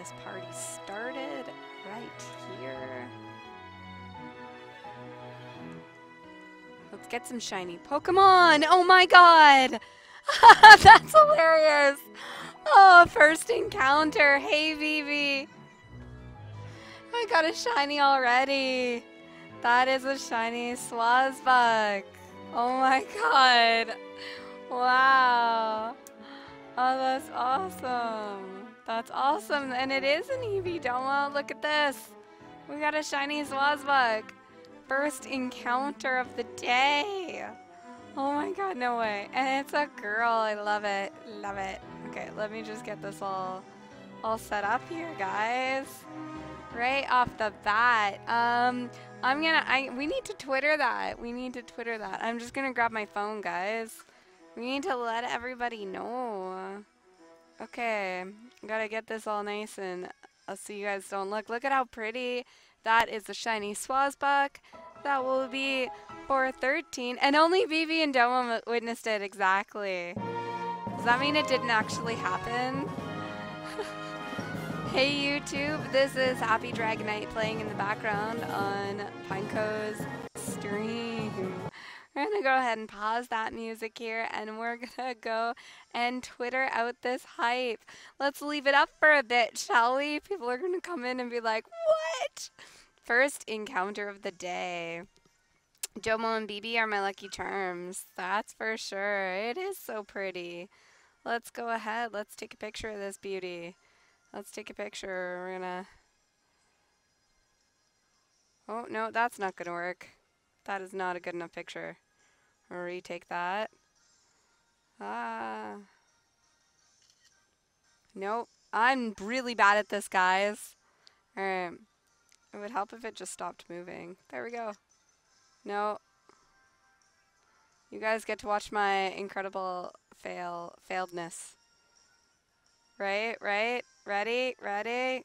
this party started right here. Let's get some shiny Pokemon. Oh my god. That's hilarious. Oh, first encounter. Hey, Vivi. I got a shiny already. That is a shiny Sawsbuck. Oh my god. Wow. Oh, that's awesome. That's awesome. And it is an Eevee, Domo. Look at this. We got a shiny Sawsbuck. First encounter of the day. Oh my god, no way. And it's a girl. I love it. Love it. Okay, let me just get this all set up here, guys. Right off the bat. We need to Twitter that. We need to Twitter that. I'm just gonna grab my phone, guys. We need to let everybody know. Okay, gotta get this all nice and so you guys don't look. Look at how pretty that is, the shiny Sawsbuck. That will be 413, and only Vivi and Domo witnessed it exactly. Does that mean it didn't actually happen? Hey YouTube, this is Happy Dragonite playing in the background on Pineco's stream. We're gonna go ahead and pause that music here, and we're gonna go and Twitter out this hype. Let's leave it up for a bit, shall we? People are gonna come in and be like, what? First encounter of the day. Domo and BB are my lucky charms. That's for sure. It is so pretty. Let's go ahead. Let's take a picture of this beauty. Let's take a picture. We're gonna... Oh, no, that's not gonna work. That is not a good enough picture. I'll retake that. Ah. Nope. I'm really bad at this, guys. Alright. It would help if it just stopped moving. There we go. No. You guys get to watch my incredible failedness. Right? Right? Ready? Ready?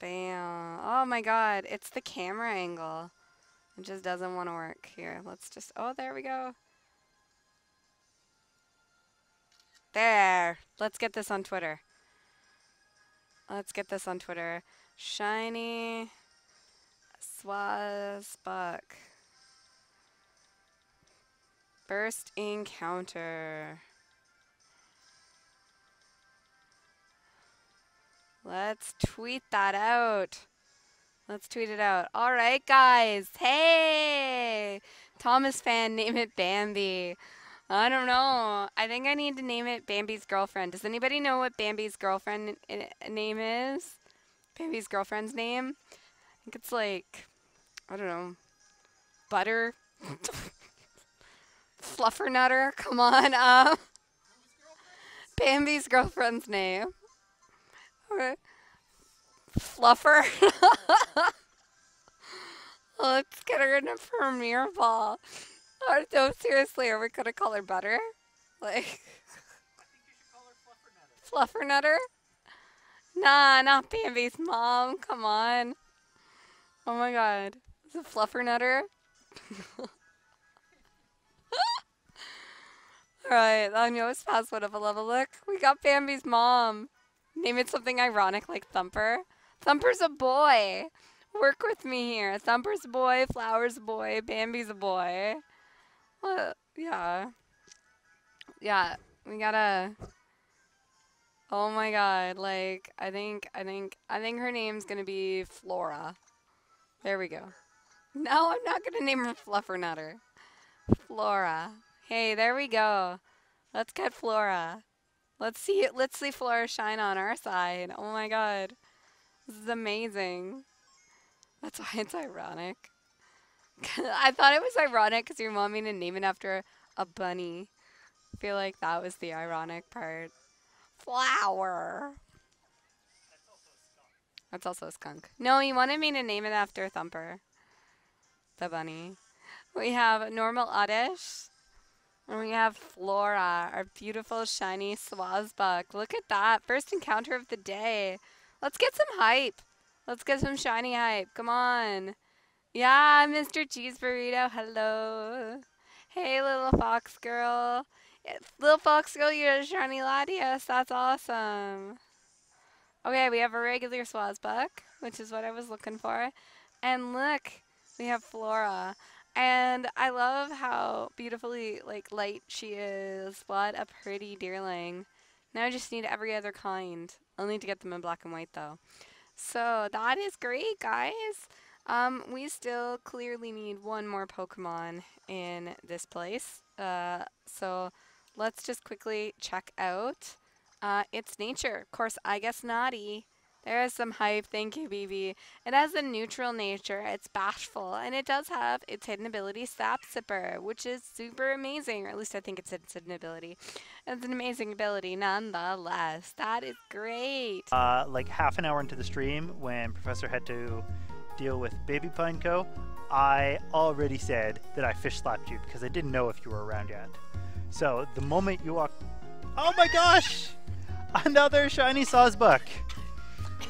Bam. Oh my god. It's the camera angle. It just doesn't want to work here. Let's just... Oh, there we go. There. Let's get this on Twitter. Let's get this on Twitter. Shiny Sawsbuck. First encounter. Let's tweet that out. Let's tweet it out. All right, guys. Hey! Thomas fan, name it Bambi. I don't know. I think I need to name it Bambi's girlfriend. Does anybody know what Bambi's girlfriend name is? Bambi's girlfriend's name? I think it's like, I don't know, Butter? Fluffernutter? Come on up. Bambi's girlfriend's name. Okay. Fluffer. Let's get her in a premiere ball. Oh, no, seriously, are we going to call her Butter? Like, I think you should call her Fluffernutter. Fluffernutter? Nah, not Bambi's mom. Come on. Oh my god. Is it Fluffernutter? Alright, I know it's past whatever level. Look, we got Bambi's mom. Name it something ironic like Thumper. Thumper's a boy. Work with me here. Thumper's a boy, Flower's a boy, Bambi's a boy. Well, yeah. Yeah, we gotta... Oh my god, like, I think her name's gonna be Flora. There we go. No, I'm not gonna name her Fluffernutter. Flora. Hey, there we go. Let's get Flora. Let's see Flora shine on our side. Oh my god. This is amazing. That's why it's ironic. I thought it was ironic because you want me to name it after a bunny. I feel like that was the ironic part. Flower. That's also a skunk. No, he wanted me to name it after Thumper, the bunny. We have normal Oddish. And we have Flora, our beautiful, shiny Sawsbuck. Look at that. First encounter of the day. Let's get some hype. Let's get some shiny hype. Come on. Yeah, Mr. Cheese Burrito. Hello. Hey, little fox girl. Little fox girl, you're a shiny Latias. That's awesome. Okay, we have a regular Sawsbuck, which is what I was looking for. And look, we have Flora. And I love how beautifully, like, light she is. What a pretty Deerling. Now I just need every other kind. I'll need to get them in black and white, though. So that is great, guys. We still clearly need one more Pokemon in this place. So let's just quickly check out its nature. Of course, I guess naughty. There is some hype. Thank you, BB. It has a neutral nature. It's bashful. And it does have its hidden ability, Sap Sipper, which is super amazing. Or at least I think it's its hidden ability. It's an amazing ability nonetheless. That is great. Like half an hour into the stream, when Professor had to deal with Baby Pineco, I already said that I fish slapped you because I didn't know if you were around yet. So the moment you walk... Oh my gosh! Another shiny Sawsbuck!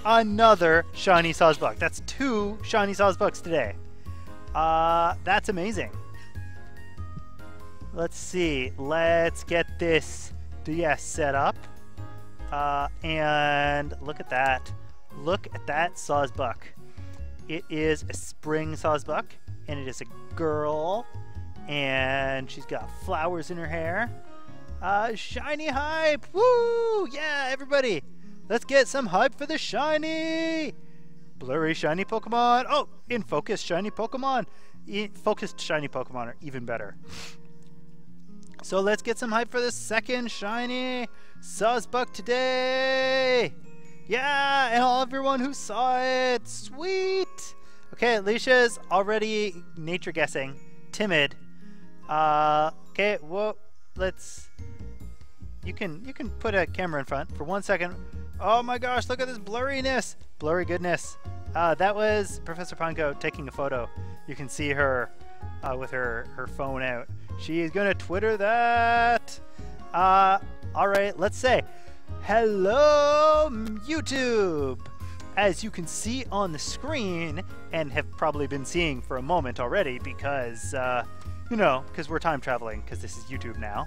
Another shiny Sawsbuck. That's two shiny Sawsbucks today. That's amazing. Let's see. Let's get this DS set up. And look at that. Look at that Sawsbuck. It is a spring Sawsbuck, and it is a girl, and she's got flowers in her hair. Shiny hype! Woo! Yeah, everybody! Let's get some hype for the shiny! Blurry shiny Pokemon. Oh, in focus shiny Pokemon. Focused shiny Pokemon are even better. So let's get some hype for the second shiny Sawsbuck today! Yeah, and all everyone who saw it! Sweet! Okay, Alicia's already nature guessing. Timid. Okay, whoa. Let's... You can put a camera in front for 1 second. Oh my gosh, look at this blurriness! Blurry goodness. That was Professor Panko taking a photo. You can see her with her phone out. She's gonna Twitter that! Alright, let's say, hello, YouTube! As you can see on the screen, and have probably been seeing for a moment already because, you know, because we're time traveling, because this is YouTube now.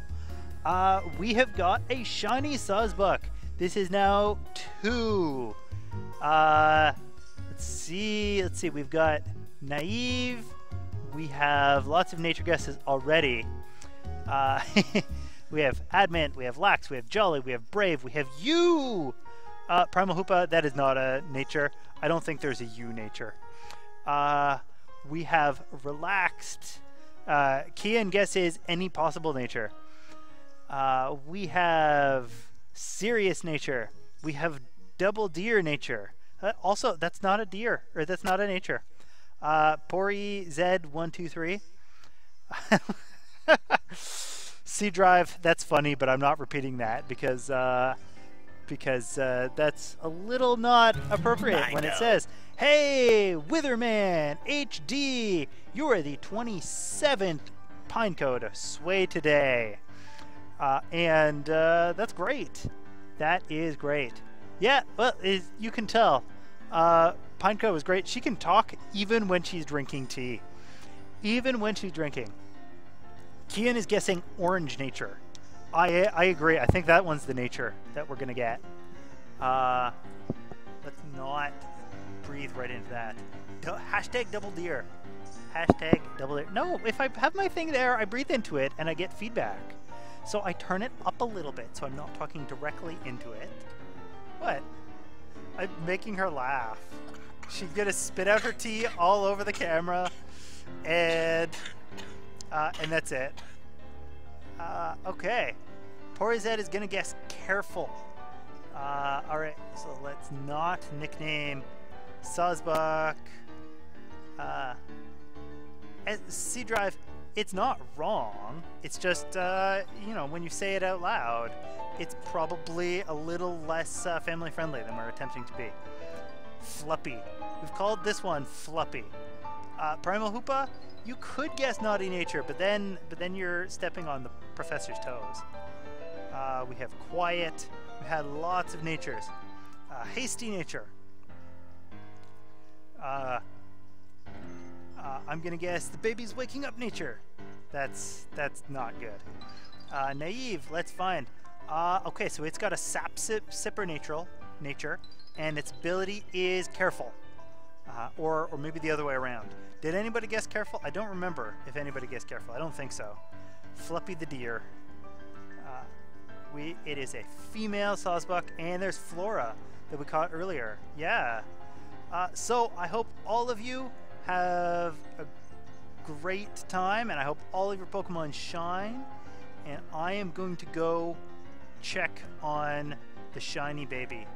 We have got a shiny Sawsbuck. This is now two. Let's see, we've got Naive. We have lots of nature guesses already. We have Adamant, we have Lax, we have Jolly, we have Brave, we have you! Primal Hoopa, that is not a nature. I don't think there's a you nature. We have Relaxed. Kian guesses any possible nature. We have serious nature. We have double deer nature. Also, that's not a deer, or that's not a nature. Pori Z123. C drive. That's funny, but I'm not repeating that because that's a little not appropriate when it says, "Hey, Witherman HD, you are the 27th Pineco to sway today." That's great. That is great. Yeah, well, you can tell. Pineco is great. She can talk even when she's drinking tea. Even when she's drinking. Kian is guessing orange nature. I agree. I think that one's the nature that we're going to get. Let's not breathe right into that. Hashtag double deer. Hashtag double deer. No, if I have my thing there, I breathe into it and I get feedback. So I turn it up a little bit, so I'm not talking directly into it. What? I'm making her laugh. She's gonna spit out her tea all over the camera, and that's it. Okay, Porizet is gonna guess careful. All right, so let's not nickname Sawsbuck. C Drive. It's not wrong, it's just, you know, when you say it out loud, it's probably a little less family-friendly than we're attempting to be. Fluppy. We've called this one Fluppy. Primal Hoopa, you could guess naughty nature, but then you're stepping on the professor's toes. We have quiet. We had lots of natures. Hasty nature. I'm gonna guess the baby's waking up nature. That's not good. Naive, let's find. Okay, so it's got a sap sipper natural nature, and its ability is Careful. Or maybe the other way around. Did anybody guess Careful? I don't remember if anybody guessed Careful. I don't think so. Fluffy the deer. It is a female Sawsbuck, and there's Flora that we caught earlier. Yeah. So I hope all of you have a great time, and I hope all of your Pokemon shine. And I am going to go check on the shiny baby.